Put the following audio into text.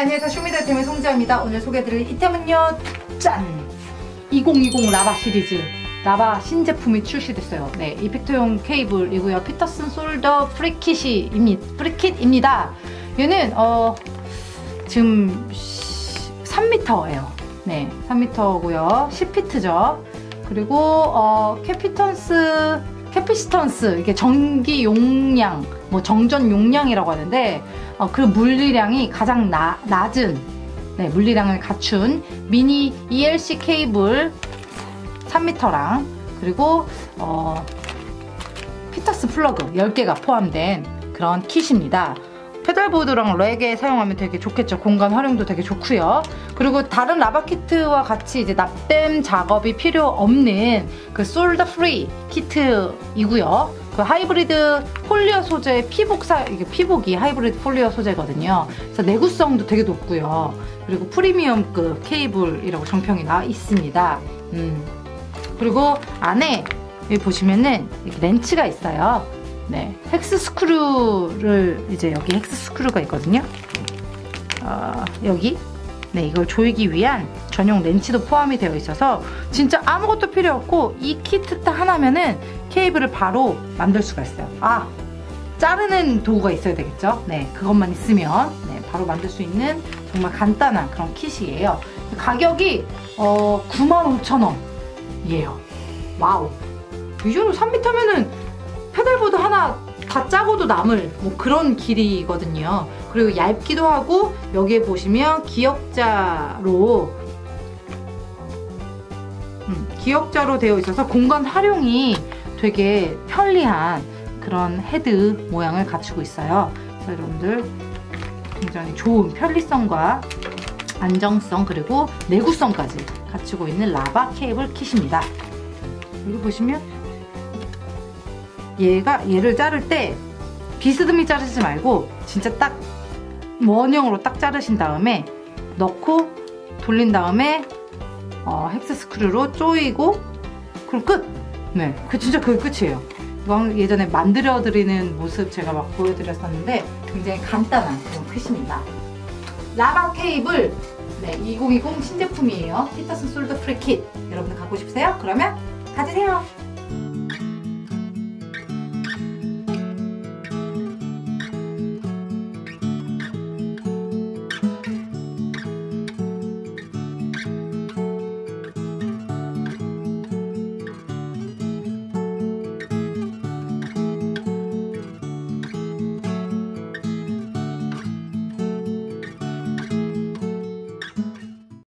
안녕하세요. 쇼미더템의 송지아입니다. 오늘 소개해드릴 이템은요, 짠! 2020 라바 시리즈, 라바 신제품이 출시됐어요. 네, 이펙트용 케이블이고요. 피터슨 솔더 프리킷입니다. 얘는 지금 3m예요. 네, 3m고요. 10피트죠. 그리고 캐피스턴스, 이게 전기 용량, 뭐 정전 용량이라고 하는데 그 물리량이 가장 낮은, 네, 물리량을 갖춘 미니 ELC 케이블 3m랑 그리고 피터스 플러그 10개가 포함된 그런 킷입니다. 페달보드랑 랙에 사용하면 되게 좋겠죠. 공간 활용도 되게 좋고요. 그리고 다른 라바 키트와 같이 이제 납땜 작업이 필요 없는 그 솔더 프리 키트이고요. 그 하이브리드 폴리어 소재의 피복이 하이브리드 폴리어 소재거든요. 그래서 내구성도 되게 높고요. 그리고 프리미엄급 케이블이라고 정평이 나 있습니다. 그리고 안에 여기 보시면은 이렇게 렌치가 있어요. 네, 여기 헥스 스크류가 있거든요. 여기, 네, 이걸 조이기 위한 전용 렌치도 포함이 되어 있어서 진짜 아무것도 필요 없고 이 키트 하나면은 케이블을 바로 만들 수가 있어요. 아, 자르는 도구가 있어야 되겠죠. 네, 그것만 있으면 네, 바로 만들 수 있는 정말 간단한 그런 킷이에요. 가격이 95,000원 이에요. 와우, 이 정도 3m면은 페달보드 하나 다 짜고도 남을 뭐 그런 길이거든요. 그리고 얇기도 하고 여기에 보시면 기역자로 되어 있어서 공간 활용이 되게 편리한 그런 헤드 모양을 갖추고 있어요. 그래서 여러분들 굉장히 좋은 편리성과 안정성 그리고 내구성까지 갖추고 있는 라바 케이블 킷입니다. 여기 보시면 얘를 자를 때 비스듬히 자르지 말고 진짜 딱 원형으로 딱 자르신 다음에 넣고 돌린 다음에 헥스 스크류로 조이고 그럼 끝! 네, 진짜 그게 끝이에요. 이거 예전에 만들어드리는 모습 제가 막 보여드렸었는데 굉장히 간단한 그런 킷입니다. 라바 케이블, 네, 2020 신제품이에요. 피터슨 솔더 프리 킷. 여러분들 갖고 싶으세요? 그러면 가지세요!